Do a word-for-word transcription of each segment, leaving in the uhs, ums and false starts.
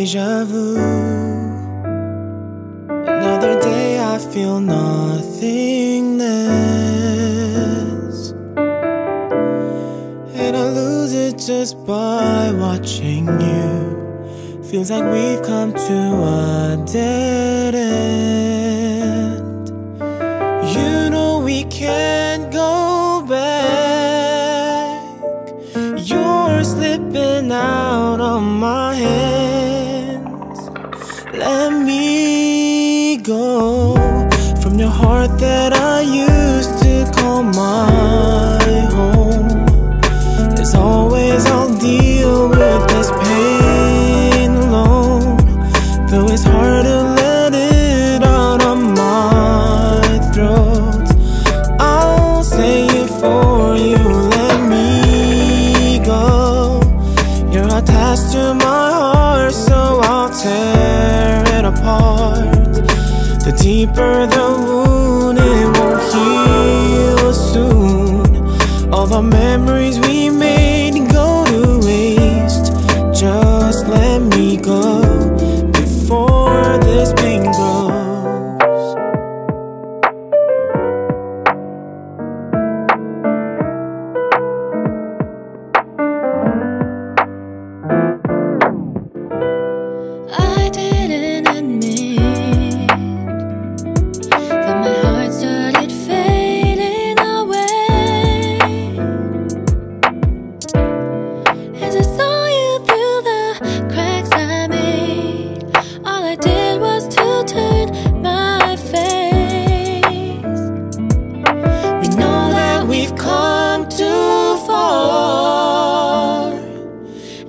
deja vu. Another day I feel nothingness, and I lose it just by watching you. Feels like we've come to a dead end. You know we can't go back. You're slipping out of my head. Let me go from your heart that I used to call my home. As always, I'll deal with this pain alone, though it's hard to let it out of my throat. I'll say it for you, let me go. You're attached to my heart, so I'll tell. The deeper the wound, it won't heal soon. All the memories we made go to waste. Just let me go before this pain grows. I didn't admit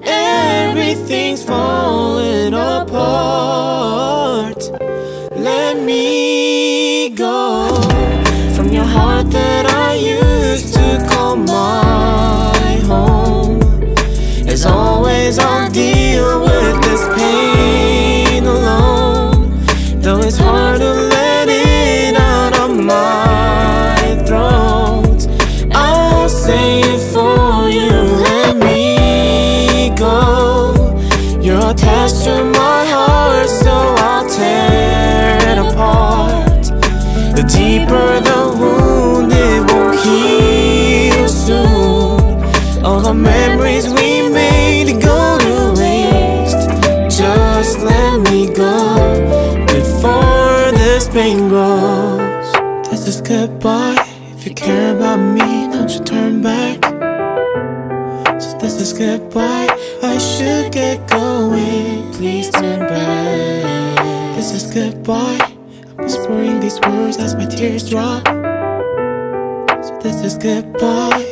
everything's falling apart. Let me go from your heart that I used to call my home. As always, I'll deal with this pain alone, though it's hard to let it out of my throat. I'll say it for you, let me go. You're attached to my heart, so I'll tear it apart. The deeper the wound, it won't heal soon. All the memories we made go to waste. Just let me go before this pain grows. This is goodbye. If you care about me, don't you turn back. So this is goodbye. I should get going, please turn back. This is goodbye. I'm whispering these words as my tears drop. So this is goodbye.